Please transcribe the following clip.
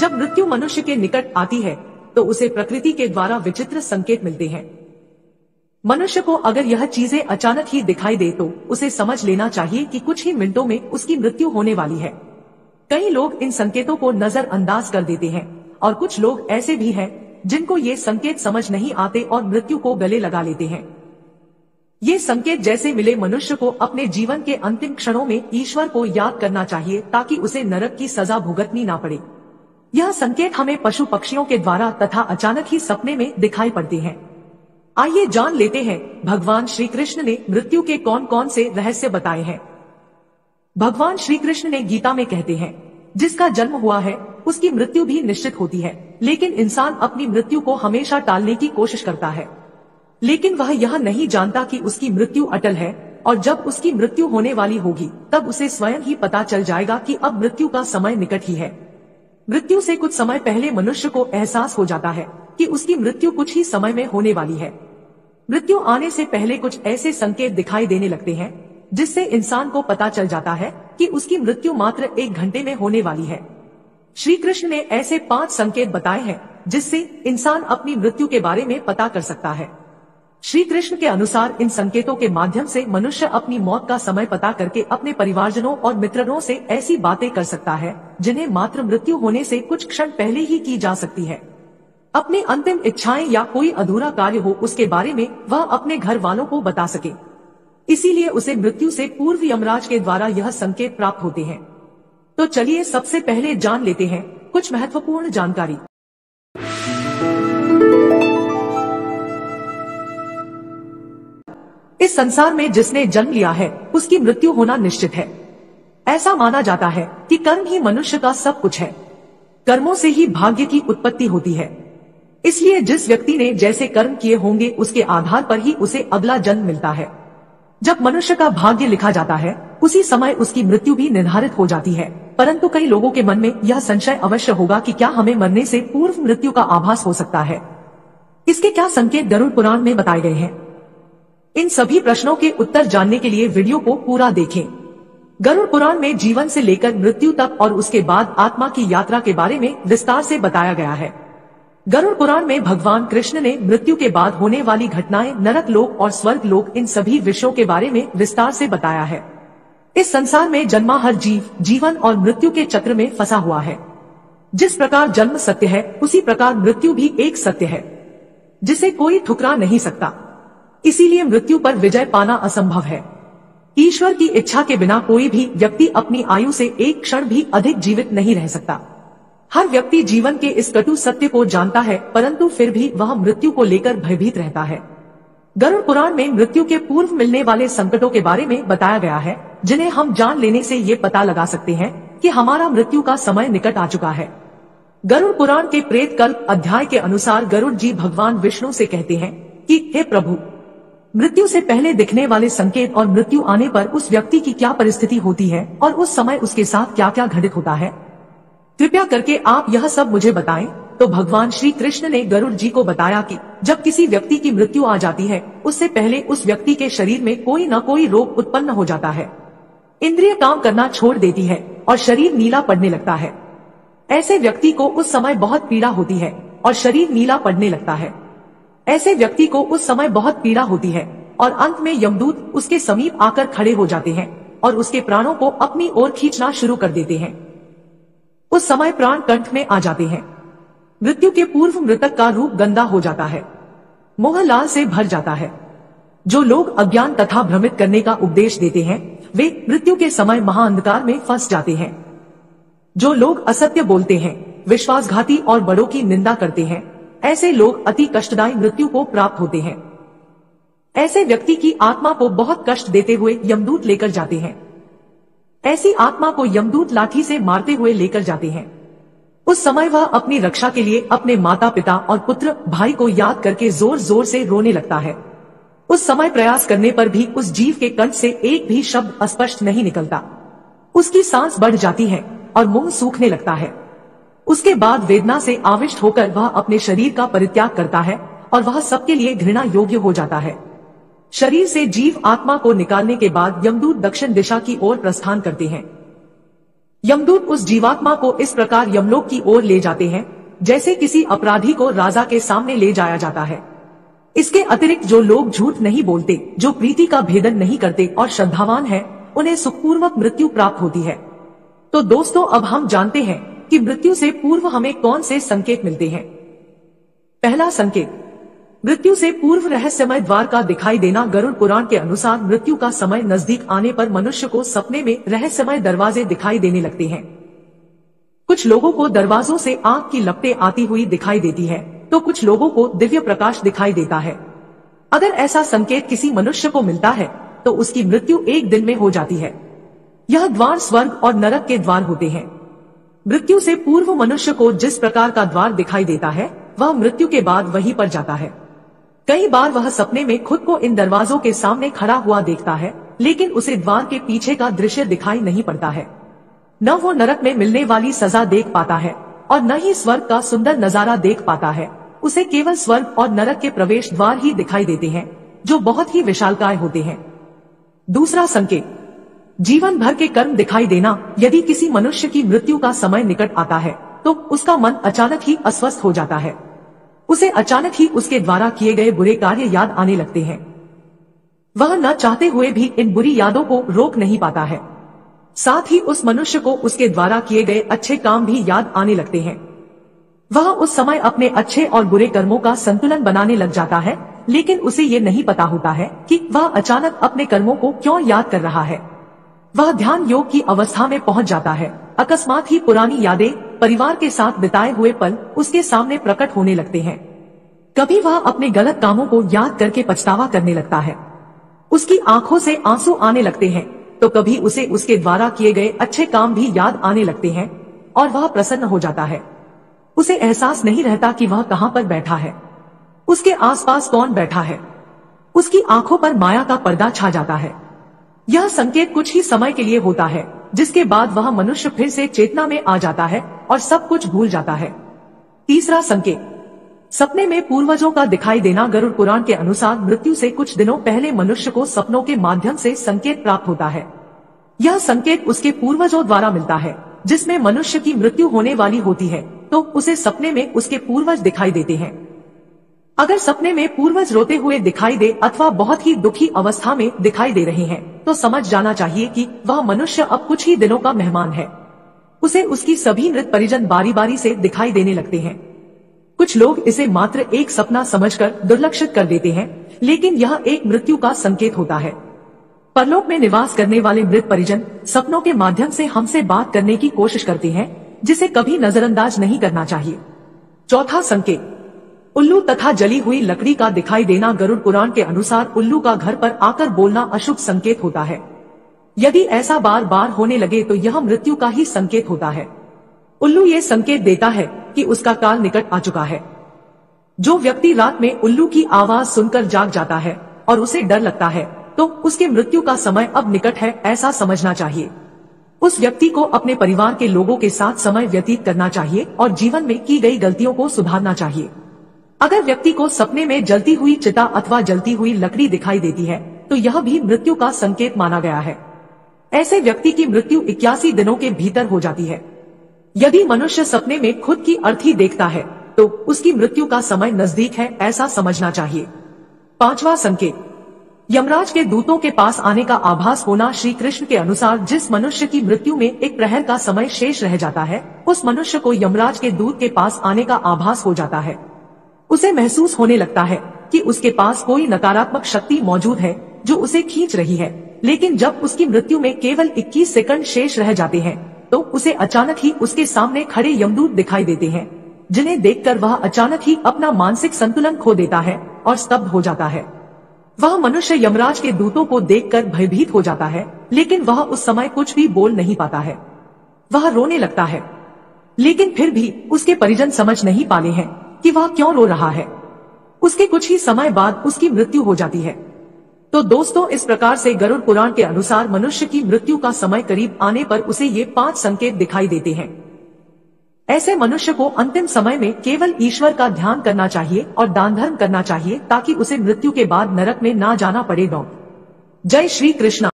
जब मृत्यु मनुष्य के निकट आती है तो उसे प्रकृति के द्वारा विचित्र संकेत मिलते हैं। मनुष्य को अगर यह चीजें अचानक ही दिखाई दे तो उसे समझ लेना चाहिए कि कुछ ही मिनटों में उसकी मृत्यु होने वाली है। कई लोग इन संकेतों को नजरअंदाज कर देते हैं और कुछ लोग ऐसे भी हैं जिनको ये संकेत समझ नहीं आते और मृत्यु को गले लगा लेते हैं। ये संकेत जैसे मिले मनुष्य को अपने जीवन के अंतिम क्षणों में ईश्वर को याद करना चाहिए ताकि उसे नरक की सजा भुगतनी ना पड़े। यह संकेत हमें पशु पक्षियों के द्वारा तथा अचानक ही सपने में दिखाई पड़ते हैं। आइए जान लेते हैं भगवान श्री कृष्ण ने मृत्यु के कौन कौन से रहस्य बताए हैं। भगवान श्री कृष्ण ने गीता में कहते हैं, जिसका जन्म हुआ है उसकी मृत्यु भी निश्चित होती है, लेकिन इंसान अपनी मृत्यु को हमेशा टालने की कोशिश करता है, लेकिन वह यह नहीं जानता कि उसकी मृत्यु अटल है और जब उसकी मृत्यु होने वाली होगी तब उसे स्वयं ही पता चल जाएगा कि अब मृत्यु का समय निकट ही है। मृत्यु से कुछ समय पहले मनुष्य को एहसास हो जाता है कि उसकी मृत्यु कुछ ही समय में होने वाली है। मृत्यु आने से पहले कुछ ऐसे संकेत दिखाई देने लगते हैं जिससे इंसान को पता चल जाता है कि उसकी मृत्यु मात्र एक घंटे में होने वाली है। श्री कृष्ण ने ऐसे 5 संकेत बताए हैं जिससे इंसान अपनी मृत्यु के बारे में पता कर सकता है। श्री कृष्ण के अनुसार इन संकेतों के माध्यम से मनुष्य अपनी मौत का समय पता करके अपने परिवारजनों और मित्रों से ऐसी बातें कर सकता है जिन्हें मात्र मृत्यु होने से कुछ क्षण पहले ही की जा सकती है। अपनी अंतिम इच्छाएं या कोई अधूरा कार्य हो उसके बारे में वह अपने घर वालों को बता सके, इसीलिए उसे मृत्यु से पूर्व यमराज के द्वारा यह संकेत प्राप्त होते हैं। तो चलिए सबसे पहले जान लेते हैं कुछ महत्वपूर्ण जानकारी। इस संसार में जिसने जन्म लिया है उसकी मृत्यु होना निश्चित है। ऐसा माना जाता है कि कर्म ही मनुष्य का सब कुछ है, कर्मों से ही भाग्य की उत्पत्ति होती है, इसलिए जिस व्यक्ति ने जैसे कर्म किए होंगे उसके आधार पर ही उसे अगला जन्म मिलता है। जब मनुष्य का भाग्य लिखा जाता है उसी समय उसकी मृत्यु भी निर्धारित हो जाती है, परंतु कई लोगों के मन में यह संशय अवश्य होगा कि क्या हमें मरने से पूर्व मृत्यु का आभास हो सकता है। इसके क्या संकेत गरुड़ पुराण में बताए गए हैं? इन सभी प्रश्नों के उत्तर जानने के लिए वीडियो को पूरा देखें। गरुड़ पुराण में जीवन से लेकर मृत्यु तक और उसके बाद आत्मा की यात्रा के बारे में विस्तार से बताया गया है। गरुड़ पुराण में भगवान कृष्ण ने मृत्यु के बाद होने वाली घटनाएं, नरक लोक और स्वर्ग लोक, इन सभी विषयों के बारे में विस्तार से बताया है। इस संसार में जन्मा हर जीव जीवन और मृत्यु के चक्र में फंसा हुआ है। जिस प्रकार जन्म सत्य है उसी प्रकार मृत्यु भी एक सत्य है जिसे कोई ठुकरा नहीं सकता, इसीलिए मृत्यु पर विजय पाना असंभव है। ईश्वर की इच्छा के बिना कोई भी व्यक्ति अपनी आयु से एक क्षण भी अधिक जीवित नहीं रह सकता। हर व्यक्ति जीवन के इस कटु सत्य को जानता है, परंतु फिर भी वह मृत्यु को लेकर भयभीत रहता है। गरुड़ पुराण में मृत्यु के पूर्व मिलने वाले संकटों के बारे में बताया गया है, जिन्हें हम जान लेने से ये पता लगा सकते हैं कि हमारा मृत्यु का समय निकट आ चुका है। गरुड़ पुराण के प्रेत कल्प अध्याय के अनुसार गरुड़ जी भगवान विष्णु से कहते हैं कि हे प्रभु, मृत्यु से पहले दिखने वाले संकेत और मृत्यु आने पर उस व्यक्ति की क्या परिस्थिति होती है और उस समय उसके साथ क्या क्या घटित होता है, कृपया करके आप यह सब मुझे बताएं। तो भगवान श्री कृष्ण ने गरुड़ जी को बताया कि जब किसी व्यक्ति की मृत्यु आ जाती है उससे पहले उस व्यक्ति के शरीर में कोई न कोई रोग उत्पन्न हो जाता है, इंद्रिय काम करना छोड़ देती है और शरीर नीला पड़ने लगता है। ऐसे व्यक्ति को उस समय बहुत पीड़ा होती है और शरीर नीला पड़ने लगता है। ऐसे व्यक्ति को उस समय बहुत पीड़ा होती है और अंत में यमदूत उसके समीप आकर खड़े हो जाते हैं और उसके प्राणों को अपनी ओर खींचना शुरू कर देते हैं। उस समय प्राण कंठ में आ जाते हैं। मृत्यु के पूर्व मृतक का रूप गंदा हो जाता है, मुंह लाल से भर जाता है। जो लोग अज्ञान तथा भ्रमित करने का उपदेश देते हैं वे मृत्यु के समय महाअंधकार में फंस जाते हैं। जो लोग असत्य बोलते हैं, विश्वासघाती और बड़ों की निंदा करते हैं, ऐसे लोग अति कष्टदायी मृत्यु को प्राप्त होते हैं। ऐसे व्यक्ति की आत्मा को बहुत कष्ट देते हुए यमदूत लेकर जाते हैं। ऐसी आत्मा को यमदूत लाठी से मारते हुए लेकर जाते हैं। उस समय वह अपनी रक्षा के लिए अपने माता पिता और पुत्र भाई को याद करके जोर जोर से रोने लगता है। उस समय प्रयास करने पर भी उस जीव के कंठ से एक भी शब्द अस्पष्ट नहीं निकलता। उसकी सांस बढ़ जाती है और मुंह सूखने लगता है। उसके बाद वेदना से आविष्ट होकर वह अपने शरीर का परित्याग करता है और वह सबके लिए घृणा योग्य हो जाता है। शरीर से जीव आत्मा को निकालने के बाद यमदूत दक्षिण दिशा की ओर प्रस्थान करते हैं। यमदूत उस जीवात्मा को इस प्रकार यमलोक की ओर ले जाते हैं जैसे किसी अपराधी को राजा के सामने ले जाया जाता है। इसके अतिरिक्त जो लोग झूठ नहीं बोलते, जो प्रीति का भेदन नहीं करते और श्रद्धावान हैं, उन्हें सुखपूर्वक मृत्यु प्राप्त होती है। तो दोस्तों, अब हम जानते हैं कि मृत्यु से पूर्व हमें कौन से संकेत मिलते हैं। पहला संकेत, मृत्यु से पूर्व रहस्यमय द्वार का दिखाई देना। गरुड़ पुराण के अनुसार मृत्यु का समय नजदीक आने पर मनुष्य को सपने में रहस्यमय दरवाजे दिखाई देने लगते हैं। कुछ लोगों को दरवाजों से आग की लपटें आती हुई दिखाई देती है, तो कुछ लोगों को दिव्य प्रकाश दिखाई देता है। अगर ऐसा संकेत किसी मनुष्य को मिलता है तो उसकी मृत्यु एक दिन में हो जाती है। यह द्वार स्वर्ग और नरक के द्वार होते हैं। मृत्यु से पूर्व मनुष्य को जिस प्रकार का द्वार दिखाई देता है वह मृत्यु के बाद वहीं पर जाता है। कई बार वह सपने में खुद को इन दरवाजों के सामने खड़ा हुआ देखता है, लेकिन उसे द्वार के पीछे का दृश्य दिखाई नहीं पड़ता है। न वो नरक में मिलने वाली सजा देख पाता है और न ही स्वर्ग का सुंदर नजारा देख पाता है। उसे केवल स्वर्ग और नरक के प्रवेश द्वार ही दिखाई देते हैं, जो बहुत ही विशालकाय होते हैं। दूसरा संकेत, जीवन भर के कर्म दिखाई देना। यदि किसी मनुष्य की मृत्यु का समय निकट आता है तो उसका मन अचानक ही अस्वस्थ हो जाता है। उसे अचानक ही उसके द्वारा किए गए बुरे कार्य याद आने लगते हैं। वह न चाहते हुए भी इन बुरी यादों को रोक नहीं पाता है। साथ ही उस मनुष्य को उसके द्वारा किए गए अच्छे काम भी याद आने लगते हैं। वह उस समय अपने अच्छे और बुरे कर्मों का संतुलन बनाने लग जाता है, लेकिन उसे ये नहीं पता होता है कि वह अचानक अपने कर्मों को क्यों याद कर रहा है। वह ध्यान योग की अवस्था में पहुंच जाता है। अकस्मात ही पुरानी यादें, परिवार के साथ बिताए हुए पल उसके सामने प्रकट होने लगते हैं। कभी वह अपने गलत कामों को याद करके पछतावा करने लगता है। उसकी आंखों से आंसू आने लगते हैं, तो कभी उसे उसके द्वारा किए गए अच्छे काम भी याद आने लगते हैं और वह प्रसन्न हो जाता है। उसे एहसास नहीं रहता कि वह कहां पर बैठा है, उसके आसपास कौन बैठा है। उसकी आंखों पर माया का पर्दा छा जाता है। यह संकेत कुछ ही समय के लिए होता है, जिसके बाद वह मनुष्य फिर से चेतना में आ जाता है और सब कुछ भूल जाता है। तीसरा संकेत, सपने में पूर्वजों का दिखाई देना। गरुड़ पुराण के अनुसार मृत्यु से कुछ दिनों पहले मनुष्य को सपनों के माध्यम से संकेत प्राप्त होता है। यह संकेत उसके पूर्वजों द्वारा मिलता है। जिसमें मनुष्य की मृत्यु होने वाली होती है तो उसे सपने में उसके पूर्वज दिखाई देते हैं। अगर सपने में पूर्वज रोते हुए दिखाई दे अथवा बहुत ही दुखी अवस्था में दिखाई दे रहे हैं तो समझ जाना चाहिए कि वह मनुष्य अब कुछ ही दिनों का मेहमान है। उसे उसकी सभी मृत परिजन बारी बारी से दिखाई देने लगते हैं। कुछ लोग इसे मात्र एक सपना समझकर दुर्लक्षित कर देते हैं, लेकिन यह एक मृत्यु का संकेत होता है। परलोक में निवास करने वाले मृत परिजन सपनों के माध्यम से हमसे बात करने की कोशिश करते हैं, जिसे कभी नजरअंदाज नहीं करना चाहिए। चौथा संकेत, उल्लू तथा जली हुई लकड़ी का दिखाई देना। गरुड़ पुराण के अनुसार उल्लू का घर पर आकर बोलना अशुभ संकेत होता है। यदि ऐसा बार बार होने लगे तो यह मृत्यु का ही संकेत होता है। उल्लू ये संकेत देता है कि उसका काल निकट आ चुका है। जो व्यक्ति रात में उल्लू की आवाज सुनकर जाग जाता है और उसे डर लगता है तो उसके मृत्यु का समय अब निकट है, ऐसा समझना चाहिए। उस व्यक्ति को अपने परिवार के लोगों के साथ समय व्यतीत करना चाहिए और जीवन में की गई गलतियों को सुधारना चाहिए। अगर व्यक्ति को सपने में जलती हुई चिता अथवा जलती हुई लकड़ी दिखाई देती है तो यह भी मृत्यु का संकेत माना गया है। ऐसे व्यक्ति की मृत्यु 81 दिनों के भीतर हो जाती है। यदि मनुष्य सपने में खुद की अर्थी देखता है तो उसकी मृत्यु का समय नजदीक है, ऐसा समझना चाहिए। पांचवा संकेत, यमराज के दूतों के पास आने का आभास होना। श्री कृष्ण के अनुसार जिस मनुष्य की मृत्यु में एक प्रहर का समय शेष रह जाता है उस मनुष्य को यमराज के दूत के पास आने का आभास हो जाता है। उसे महसूस होने लगता है कि उसके पास कोई नकारात्मक शक्ति मौजूद है जो उसे खींच रही है, लेकिन जब उसकी मृत्यु में केवल 21 सेकंड शेष रह जाते हैं तो उसे अचानक ही उसके सामने खड़े यमदूत दिखाई देते हैं, जिन्हें देखकर वह अचानक ही अपना मानसिक संतुलन खो देता है और स्तब्ध हो जाता है। वह मनुष्य यमराज के दूतों को देखकर भयभीत हो जाता है, लेकिन वह उस समय कुछ भी बोल नहीं पाता है। वह रोने लगता है, लेकिन फिर भी उसके परिजन समझ नहीं पाले हैं कि वह क्यों रो रहा है। उसके कुछ ही समय बाद उसकी मृत्यु हो जाती है। तो दोस्तों, इस प्रकार से गरुड़ पुराण के अनुसार मनुष्य की मृत्यु का समय करीब आने पर उसे ये 5 संकेत दिखाई देते हैं। ऐसे मनुष्य को अंतिम समय में केवल ईश्वर का ध्यान करना चाहिए और दान धर्म करना चाहिए ताकि उसे मृत्यु के बाद नरक में ना जाना पड़े। जय श्री कृष्ण।